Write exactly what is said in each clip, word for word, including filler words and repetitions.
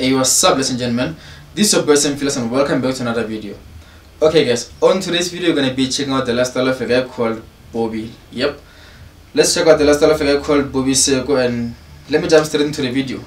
Hey, what's up, ladies and gentlemen? This is your person Phyllis, and welcome back to another video. Okay, guys, on today's video, we're gonna be checking out the lifestyle of a guy called Bobby. Yep, let's check out the lifestyle of a guy called Bobby Seko, and let me jump straight into the video.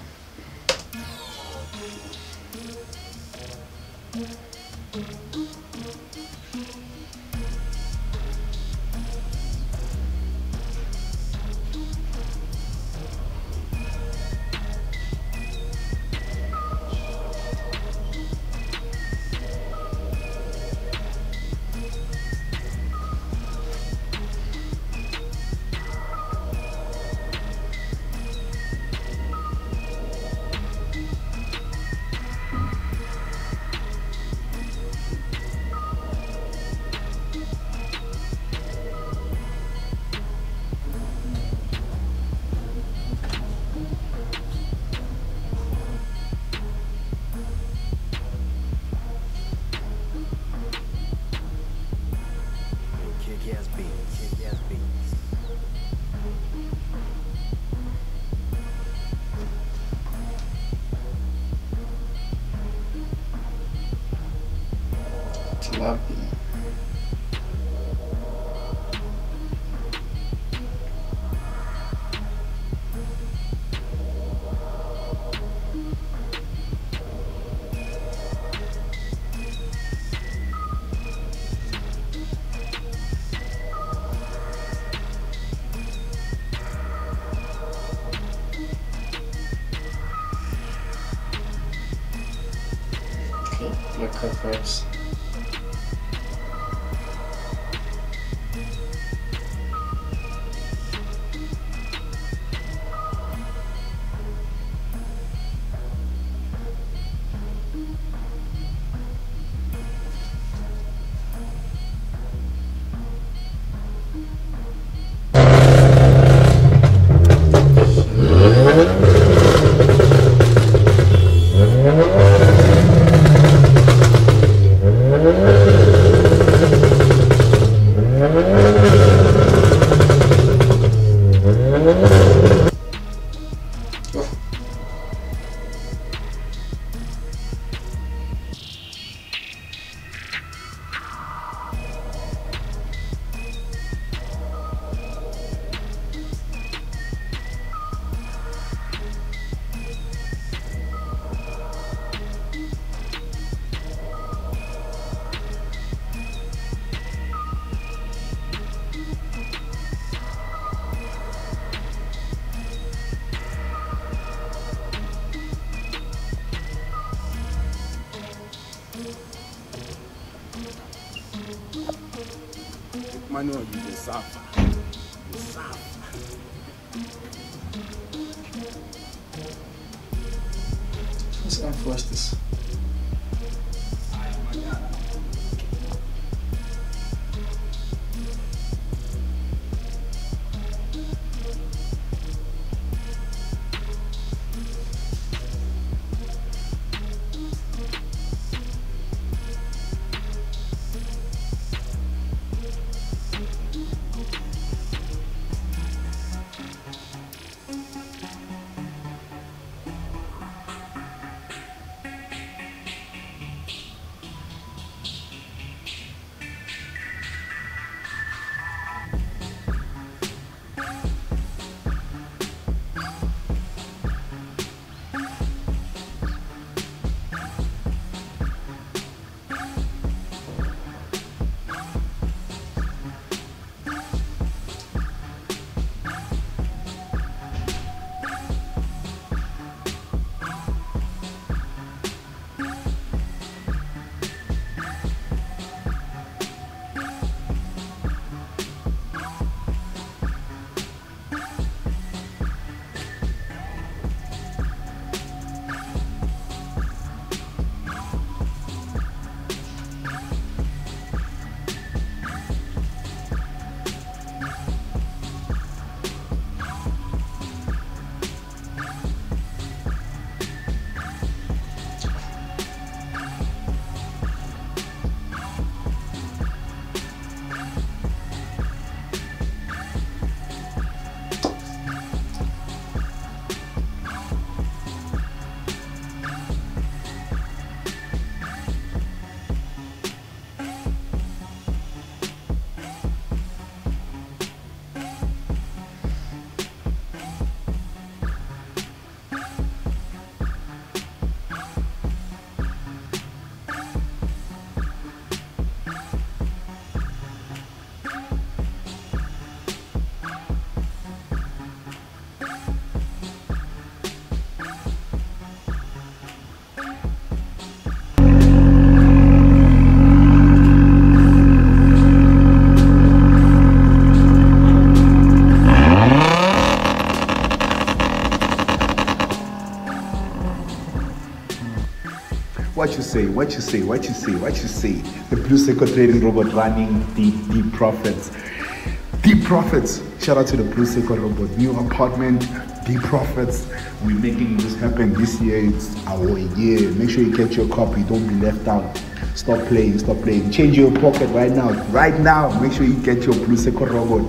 Love you. Okay, look at vibes. I know you deserve. You deserve. Let's enforce this. What you say, what you say, what you say, what you say. The Blue Circle Trading Robot running deep, deep profits. Deep profits. Shout out to the Blue Circle Robot. New apartment, deep profits. We're making this happen this year. It's our year. Make sure you get your copy. Don't be left out. Stop playing, stop playing. Change your pocket right now. Right now. Make sure you get your Blue Circle Robot.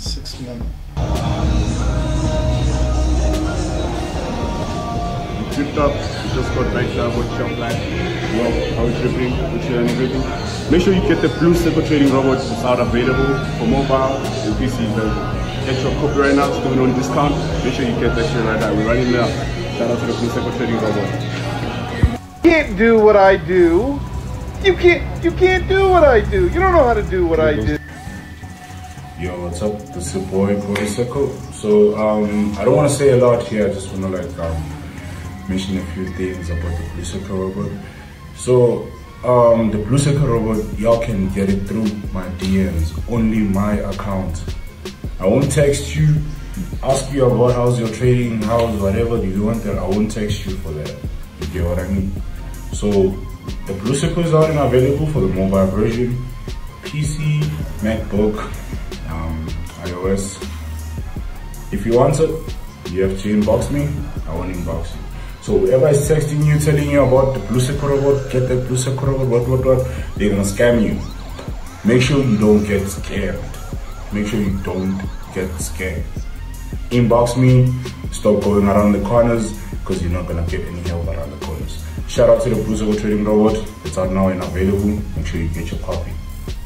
six million. We tripped up, we just got right now, got jump back. Wow, how is tripping, which is everything. Make sure you get the Blue Circle Trading Robot. It's out available for mobile and P C. Get your copy right now, it's going on discount. Make sure you get that shit right now. We're running now. Shout out to the Blue Circle Trading Robot. You can't do what I do. You can't, you can't do what I do. You don't know how to do what I do. Yo, what's up? This is your boy, Bobby Seko. So, um, I don't want to say a lot here. I just want to like um, mention a few things about the Blue Circle Robot. So, um, the Blue Circle Robot, y'all can get it through my D Ms, only my account. I won't text you, ask you about how's your trading, how's whatever you want that. I won't text you for that. You get what I mean? So, the Blue Circle is already available for the mobile version, P C, MacBook, Um, iOS. If you want it, you have to inbox me. I won't inbox you. So whoever is texting you, telling you about the Blue Circle Robot, get the Blue Circle Robot, what, what, what, they're gonna scam you. Make sure you don't get scared. Make sure you don't get scared. Inbox me. Stop going around the corners because you're not gonna get any help around the corners. Shout out to the Blue Circle Trading Robot. It's out now and available. Make sure you get your copy.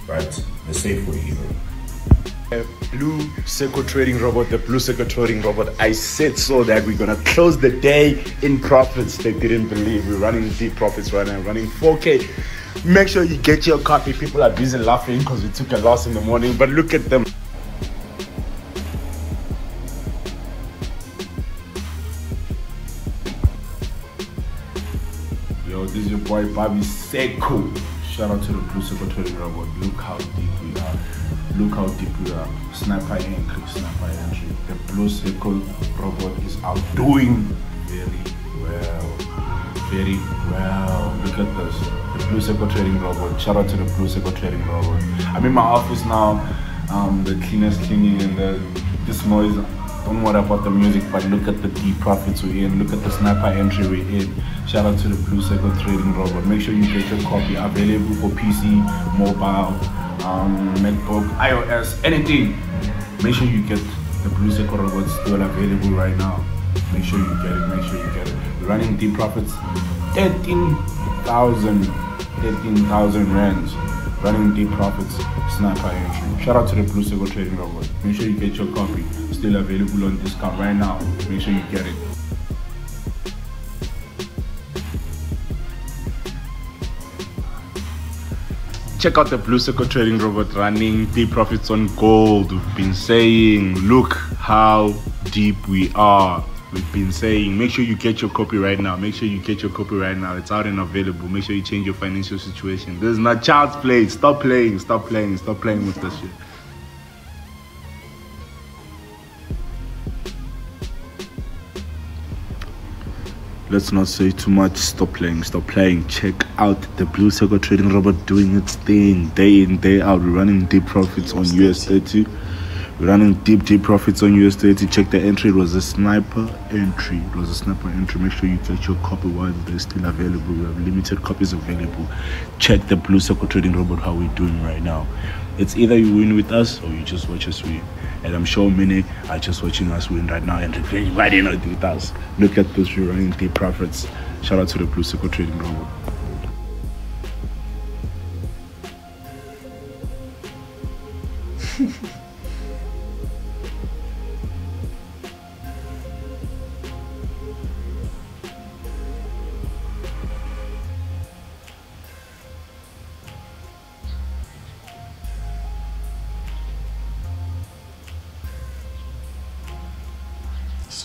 Right? The safe way here. A Blue Circle Trading Robot, the Blue Circle Trading Robot. I said so that we're gonna close the day in profits. They didn't believe. We're running deep profits right now, running four K. Make sure you get your copy. People are busy laughing because we took a loss in the morning, but look at them. Yo, this is your boy Bobby Seko. Shout out to the Blue Circle Trading Robot. Look how deep we are. Look how deep we are. Sniper entry, sniper entry. The Blue Circle Robot is out doing very well. Very well. Look at this. The Blue Circle Trading Robot. Shout out to the Blue Circle Trading Robot. I'm in my office now. Um, the cleaner's cleaning and the, this noise. Don't worry about the music, but look at the deep profits we're in. Look at the sniper entry we're in. Shout out to the Blue Circle Trading Robot. Make sure you get your copy. Available for P C, mobile, Um, MacBook, iOS, anything. Make sure you get the Blue Circle Robot, still available right now. Make sure you get it, make sure you get it. We're running deep profits, thirteen thousand, thirteen thousand rands. Running deep profits, sniper entry. Shout out to the Blue Circle Trading Robot. Make sure you get your copy, still available on discount right now. Make sure you get it. Check out the Blue Circle Trading Robot running deep profits on gold. We've been saying, look how deep we are. We've been saying, make sure you get your copy right now. Make sure you get your copy right now. It's out and available. Make sure you change your financial situation. This is not child's play. Stop playing. Stop playing. Stop playing with this shit. Let's not say too much. Stop playing, stop playing. Check out the Blue Circle Trading Robot doing its thing day in, day out. We're running deep profits on U S thirty. We're running deep, deep profits on U S thirty. Check the entry. It was a sniper entry. It was a sniper entry. Make sure you get your copy while they're still available. We have limited copies available. Check the Blue Circle Trading Robot, how we're doing right now. It's either you win with us or you just watch us win. And I'm sure many are just watching us win right now and reflecting, why didn't I do with us? Look at those running deep profits. Shout out to the Blue Circle Trading Robot.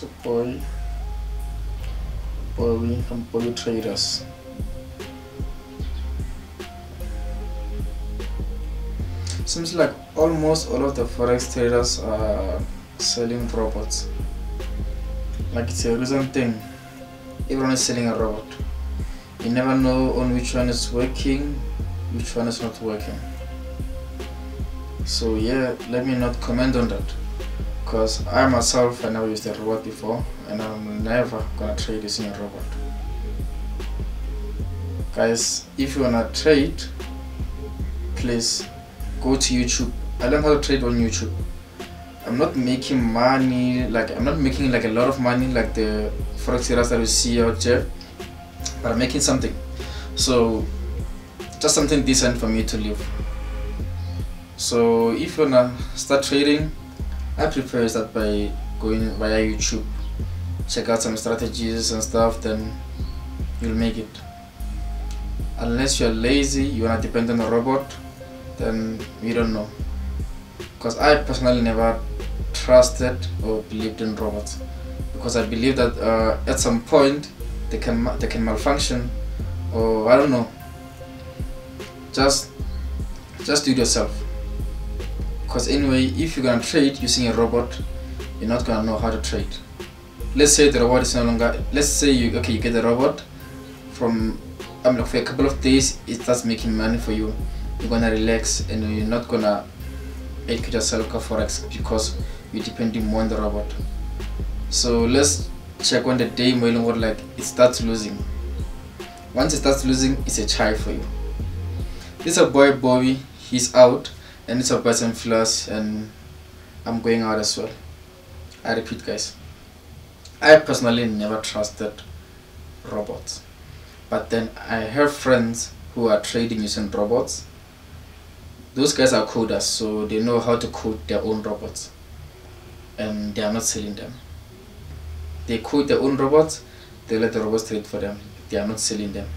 Support Boring and Blue traders. Seems like almost all of the forex traders are selling robots. Like it's a recent thing. Everyone is selling a robot. You never know on which one is working, which one is not working. So yeah, let me not comment on that, because I myself I never used a robot before, and I'm never gonna trade using a robot. Guys, if you wanna trade, please go to YouTube. I learned how to trade on YouTube. I'm not making money, like I'm not making like a lot of money like the forex traders that you see out there, but I'm making something. So just something decent for me to live. So if you wanna start trading, I prefer that by going via YouTube. Check out some strategies and stuff, then you'll make it. Unless you're lazy, you wanna depend on a robot, then we don't know. Because I personally never trusted or believed in robots, because I believe that uh, at some point they can they can malfunction, or I don't know. Just just do it yourself. Because anyway, if you're gonna trade using a robot, you're not gonna know how to trade. Let's say the robot is no longer. Let's say you okay, you get the robot from. I mean, for a couple of days, it starts making money for you. You're gonna relax, and you're not gonna educate yourself for forex because you're depending more on the robot. So let's check on the day my robot like it starts losing. Once it starts losing, it's a chai for you. This is a boy Bobby. He's out. And it's a person Phyllis, and I'm going out as well. I repeat, guys, I personally never trusted robots, but then I have friends who are trading using robots. Those guys are coders, so they know how to code their own robots, and they are not selling them. They code their own robots, they let the robots trade for them, they are not selling them.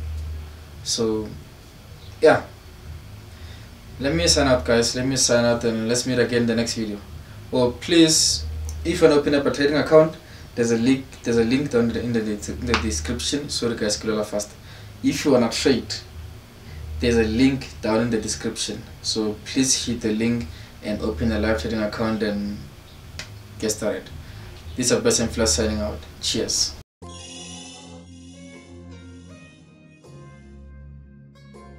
So yeah, let me sign out, guys. Let me sign out, and let's meet again in the next video. Or please, if you want to open up a trading account, there's a link there's a link down in the, in the description. Sorry guys, scroll fast. If you want to trade, there's a link down in the description, so please hit the link and open a live trading account and get started. This is our best and Phyllis signing out. Cheers.